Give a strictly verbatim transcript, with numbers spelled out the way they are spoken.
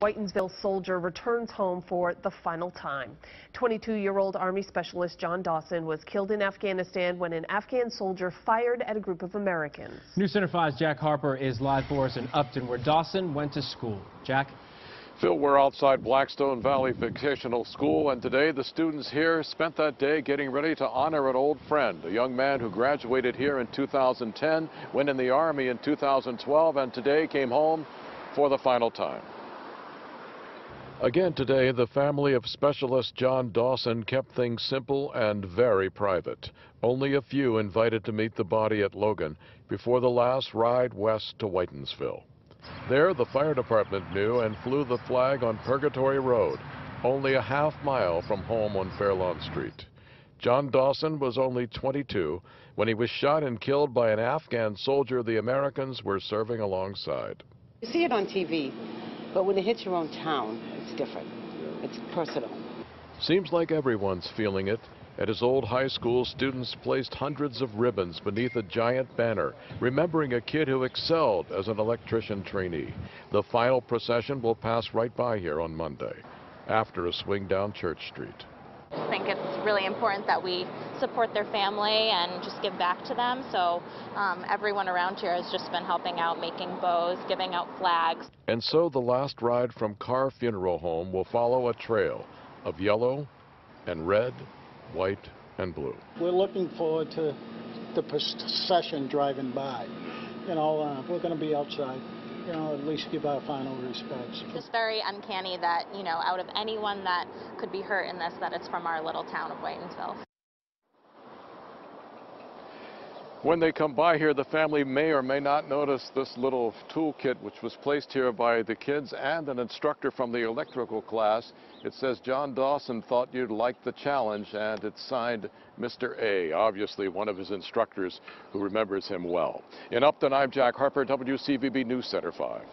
Whitinsville soldier returns home for the final time. twenty-two-year-old Army Specialist John Dawson was killed in Afghanistan when an Afghan soldier fired at a group of Americans. News Center five's Jack Harper is live for us in Upton, where Dawson went to school. Jack? Phil, we're outside Blackstone Valley Vocational School, and today the students here spent that day getting ready to honor an old friend, a young man who graduated here in two thousand ten, went in the Army in two thousand twelve, and today came home for the final time. Again today, the family of Specialist John Dawson kept things simple and very private. Only a few invited to meet the body at Logan before the last ride west to Whitinsville. There, the fire department knew and flew the flag on Purgatory Road, only a half mile from home on Fairlawn Street. John Dawson was only twenty-two when he was shot and killed by an Afghan soldier the Americans were serving alongside. You see it on T V, but when it hits your own town, it's different. It's personal. Seems like everyone's feeling it. At his old high school, students placed hundreds of ribbons beneath a giant banner, remembering a kid who excelled as an electrician trainee. The final procession will pass right by here on Monday, after a swing down Church Street. I think it's really important that we support their family and just give back to them. So um, everyone around here has just been helping out, making bows, giving out flags. And so the last ride from Carr Funeral Home will follow a trail of yellow and red, white and blue. We're looking forward to the procession driving by. You know, uh, we're going to be outside. You know, at least give our final respects. It's very uncanny that, you know, out of anyone that could be hurt in this, that it's from our little town of Whitinsville. When they come by here, the family may or may not notice this little toolkit, which was placed here by the kids and an instructor from the electrical class. It says, John Dawson thought you'd like the challenge, and it's signed Mister A, obviously one of his instructors who remembers him well. In Upton, I'm Jack Harper, W C V B News Center five.